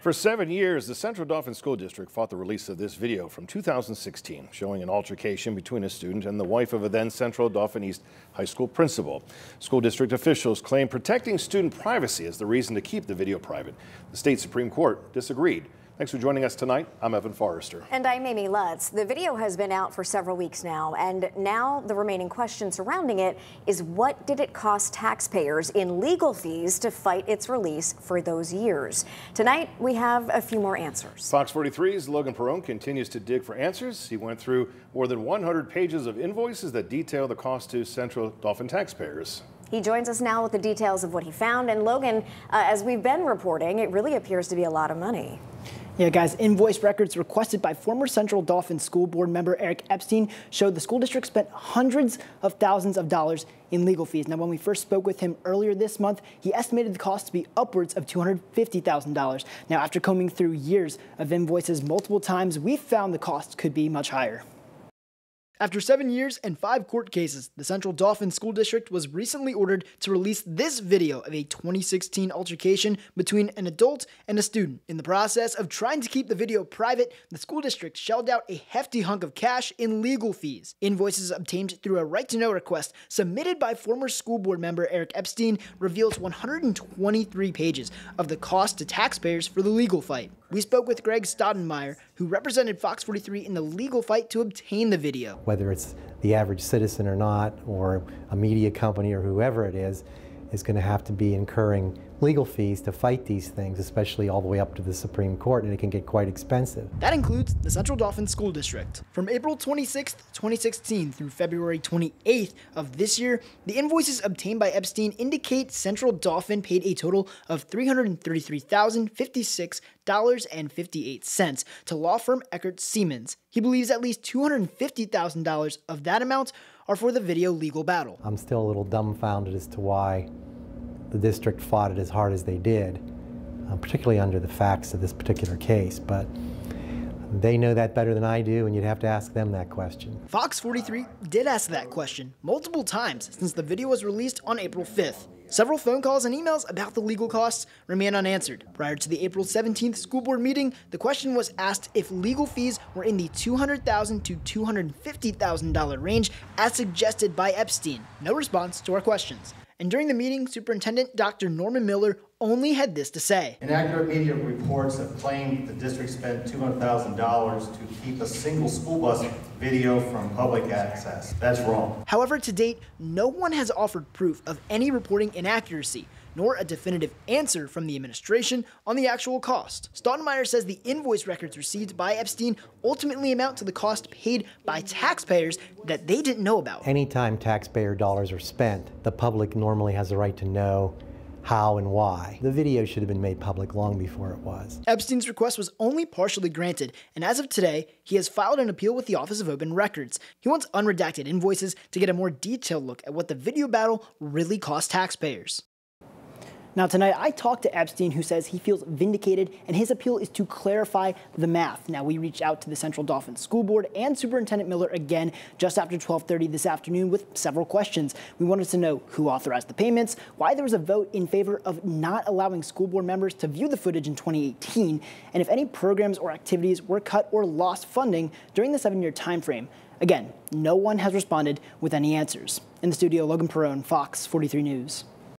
For 7 years, the Central Dauphin School District fought the release of this video from 2016, showing an altercation between a student and the wife of a then Central Dauphin East High School principal. School district officials claim protecting student privacy is the reason to keep the video private. The state Supreme Court disagreed. Thanks for joining us tonight. I'm Evan Forrester. And I'm Amy Lutz. The video has been out for several weeks now, and now the remaining question surrounding it is, what did it cost taxpayers in legal fees to fight its release for those years? Tonight, we have a few more answers. Fox 43's Logan Perrone continues to dig for answers. He went through more than 100 pages of invoices that detail the cost to Central Dauphin taxpayers. He joins us now with the details of what he found. And Logan, as we've been reporting, it really appears to be a lot of money. Yeah, guys, invoice records requested by former Central Dauphin School Board member Eric Epstein showed the school district spent hundreds of thousands of dollars in legal fees. Now, when we first spoke with him earlier this month, he estimated the cost to be upwards of $250,000. Now, after combing through years of invoices multiple times, we found the cost could be much higher. After 7 years and 5 court cases, the Central Dauphin School District was recently ordered to release this video of a 2016 altercation between an adult and a student. In the process of trying to keep the video private, the school district shelled out a hefty hunk of cash in legal fees. Invoices obtained through a right-to-know request submitted by former school board member Eric Epstein reveals 123 pages of the cost to taxpayers for the legal fight. We spoke with Craig Staudenmaier, who represented Fox 43 in the legal fight to obtain the video. Whether it's the average citizen or not, or a media company or whoever it is going to have to be incurring legal fees to fight these things, especially all the way up to the Supreme Court, and it can get quite expensive. That includes the Central Dauphin School District. From April 26th, 2016 through February 28th of this year, the invoices obtained by Epstein indicate Central Dauphin paid a total of $333,056.58 to law firm Eckert Siemens. He believes at least $250,000 of that amount are for the video legal battle. I'm still a little dumbfounded as to why the district fought it as hard as they did, particularly under the facts of this particular case, but they know that better than I do, and you'd have to ask them that question. Fox 43 did ask that question multiple times since the video was released on April 5th. Several phone calls and emails about the legal costs remain unanswered. Prior to the April 17th school board meeting, the question was asked if legal fees were in the $200,000 to $250,000 range as suggested by Epstein. No response to our questions. And during the meeting, Superintendent Dr. Norman Miller only had this to say. Inaccurate media reports have claimed the district spent $200,000 to keep a single school bus video from public access. That's wrong. However, to date, no one has offered proof of any reporting inaccuracy, nor a definitive answer from the administration on the actual cost. Staudenmaier says the invoice records received by Epstein ultimately amount to the cost paid by taxpayers that they didn't know about. Anytime taxpayer dollars are spent, the public normally has the right to know how and why. The video should have been made public long before it was. Epstein's request was only partially granted, and as of today, he has filed an appeal with the Office of Open Records. He wants unredacted invoices to get a more detailed look at what the video battle really cost taxpayers. Now, tonight, I talked to Epstein, who says he feels vindicated, and his appeal is to clarify the math. Now, we reached out to the Central Dauphin School Board and Superintendent Miller again just after 12:30 this afternoon with several questions. We wanted to know who authorized the payments, why there was a vote in favor of not allowing school board members to view the footage in 2018, and if any programs or activities were cut or lost funding during the 7-year time frame. Again, no one has responded with any answers. In the studio, Logan Perrone, Fox 43 News.